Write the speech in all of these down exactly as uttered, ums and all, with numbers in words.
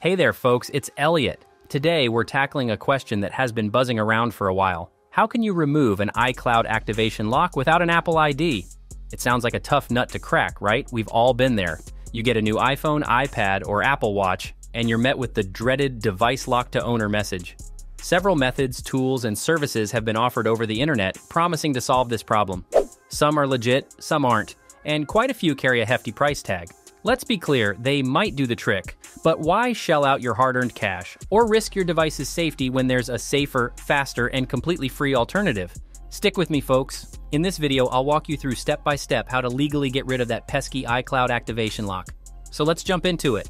Hey there folks, it's Elliot. Today we're tackling a question that has been buzzing around for a while. How can you remove an iCloud activation lock without an Apple I D? It sounds like a tough nut to crack, right? We've all been there. You get a new iPhone, iPad, or Apple Watch, and you're met with the dreaded device lock to owner message. Several methods, tools, and services have been offered over the internet promising to solve this problem. Some are legit, some aren't, and quite a few carry a hefty price tag. Let's be clear, they might do the trick, but why shell out your hard-earned cash or risk your device's safety when there's a safer, faster, and completely free alternative? Stick with me, folks. In this video, I'll walk you through step-by-step how to legally get rid of that pesky iCloud activation lock. So let's jump into it.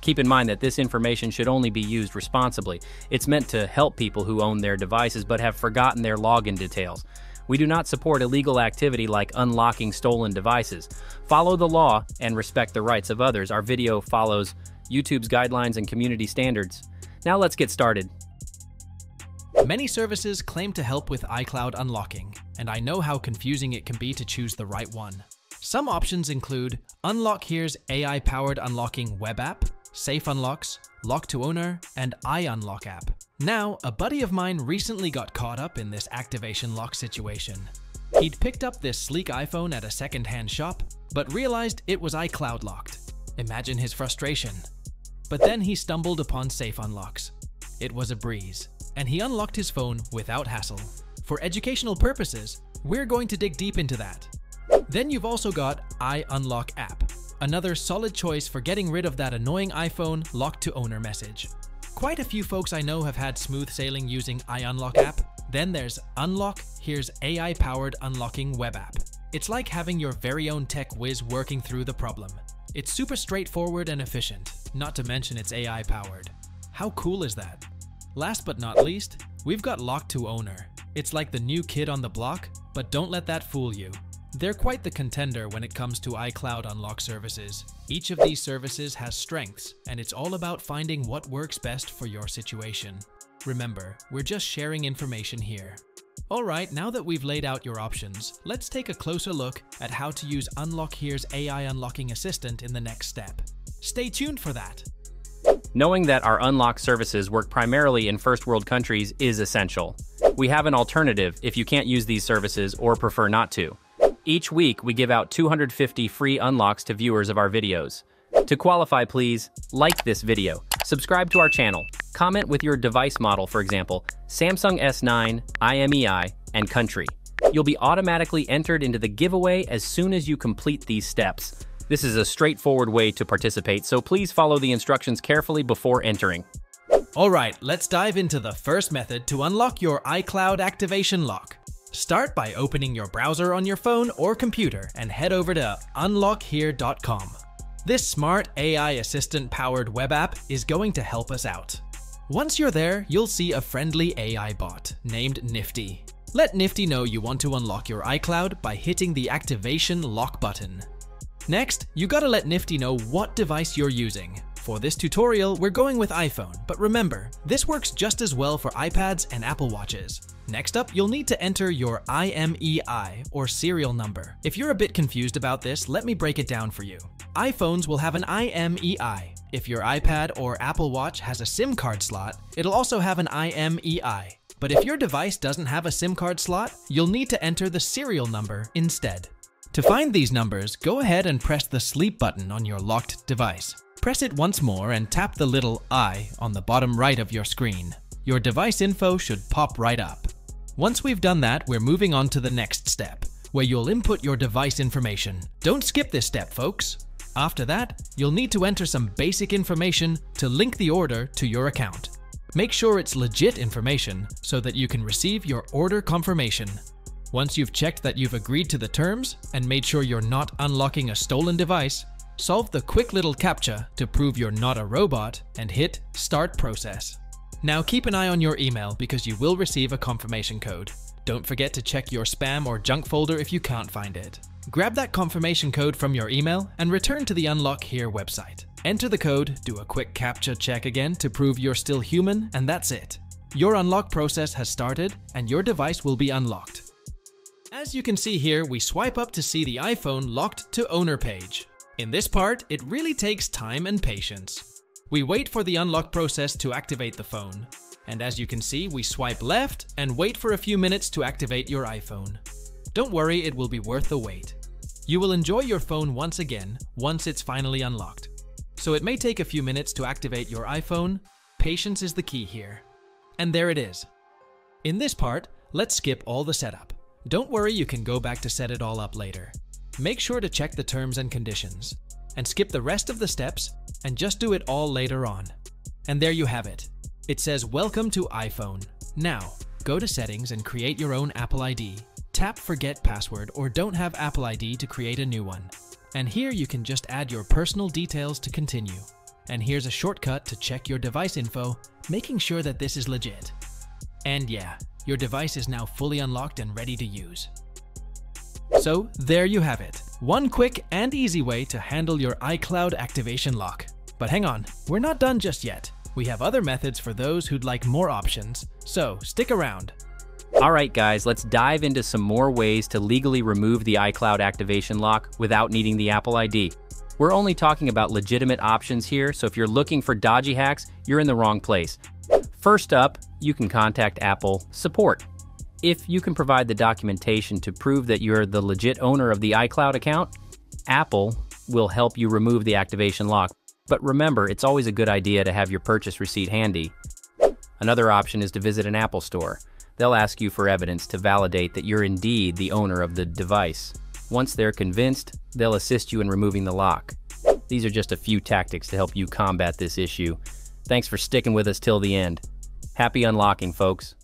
Keep in mind that this information should only be used responsibly. It's meant to help people who own their devices but have forgotten their login details. We do not support illegal activity like unlocking stolen devices. Follow the law and respect the rights of others. Our video follows YouTube's guidelines and community standards. Now let's get started. Many services claim to help with iCloud unlocking, and I know how confusing it can be to choose the right one. Some options include UnlockHere's A I-powered unlocking web app, Safe Unlocks, Lock to Owner, and iUnlock app. Now, a buddy of mine recently got caught up in this activation lock situation. He'd picked up this sleek iPhone at a second-hand shop, but realized it was iCloud locked. Imagine his frustration. But then he stumbled upon Safe Unlocks. It was a breeze, and he unlocked his phone without hassle. For educational purposes, we're going to dig deep into that. Then you've also got iUnlock app. Another solid choice for getting rid of that annoying iPhone lock to owner message. Quite a few folks I know have had smooth sailing using iUnlock app. Then there's UnlockHere's A I-powered unlocking web app. It's like having your very own tech whiz working through the problem. It's super straightforward and efficient, not to mention it's A I-powered. How cool is that? Last but not least, we've got Lock to Owner. It's like the new kid on the block, but don't let that fool you. They're quite the contender when it comes to iCloud unlock services. Each of these services has strengths, and it's all about finding what works best for your situation. Remember, we're just sharing information here. Alright, now that we've laid out your options, let's take a closer look at how to use UnlockHere's A I unlocking assistant in the next step. Stay tuned for that! Knowing that our unlock services work primarily in first-world countries is essential. We have an alternative if you can't use these services or prefer not to. Each week, we give out two hundred fifty free unlocks to viewers of our videos. To qualify, please like this video, subscribe to our channel, comment with your device model, for example, Samsung S nine, I M E I, and country. You'll be automatically entered into the giveaway as soon as you complete these steps. This is a straightforward way to participate, so please follow the instructions carefully before entering. All right, let's dive into the first method to unlock your iCloud activation lock. Start by opening your browser on your phone or computer and head over to unlock here dot com. This smart A I assistant-powered web app is going to help us out. Once you're there, you'll see a friendly A I bot named Nifty. Let Nifty know you want to unlock your iCloud by hitting the activation lock button. Next, you gotta let Nifty know what device you're using. For this tutorial, we're going with iPhone, but remember, this works just as well for iPads and Apple Watches. Next up, you'll need to enter your I M E I, or serial number. If you're a bit confused about this, let me break it down for you. iPhones will have an I M E I. If your iPad or Apple Watch has a SIM card slot, it'll also have an I M E I. But if your device doesn't have a SIM card slot, you'll need to enter the serial number instead. To find these numbers, go ahead and press the sleep button on your locked device. Press it once more and tap the little I on the bottom right of your screen. Your device info should pop right up. Once we've done that, we're moving on to the next step, where you'll input your device information. Don't skip this step, folks! After that, you'll need to enter some basic information to link the order to your account. Make sure it's legit information so that you can receive your order confirmation. Once you've checked that you've agreed to the terms and made sure you're not unlocking a stolen device, solve the quick little CAPTCHA to prove you're not a robot and hit Start Process. Now keep an eye on your email because you will receive a confirmation code. Don't forget to check your spam or junk folder if you can't find it. Grab that confirmation code from your email and return to the UnlockHere website. Enter the code, do a quick CAPTCHA check again to prove you're still human, and that's it. Your unlock process has started and your device will be unlocked. As you can see here, we swipe up to see the iPhone Locked to Owner page. In this part, it really takes time and patience. We wait for the unlock process to activate the phone. And as you can see, we swipe left and wait for a few minutes to activate your iPhone. Don't worry, it will be worth the wait. You will enjoy your phone once again, once it's finally unlocked. So it may take a few minutes to activate your iPhone. Patience is the key here. And there it is. In this part, let's skip all the setup. Don't worry, you can go back to set it all up later. Make sure to check the terms and conditions, and skip the rest of the steps, and just do it all later on. And there you have it. It says welcome to iPhone. Now, go to settings and create your own Apple I D. Tap forget password or don't have Apple I D to create a new one. And here you can just add your personal details to continue. And here's a shortcut to check your device info, making sure that this is legit. And yeah, your device is now fully unlocked and ready to use. So there you have it. One quick and easy way to handle your iCloud activation lock. But hang on, we're not done just yet. We have other methods for those who'd like more options, so stick around. Alright guys, let's dive into some more ways to legally remove the iCloud activation lock without needing the Apple I D. We're only talking about legitimate options here, so if you're looking for dodgy hacks, you're in the wrong place. First up, you can contact Apple support. If you can provide the documentation to prove that you're the legit owner of the iCloud account, Apple will help you remove the activation lock. But remember, it's always a good idea to have your purchase receipt handy. Another option is to visit an Apple store. They'll ask you for evidence to validate that you're indeed the owner of the device. Once they're convinced, they'll assist you in removing the lock. These are just a few tactics to help you combat this issue. Thanks for sticking with us till the end. Happy unlocking, folks.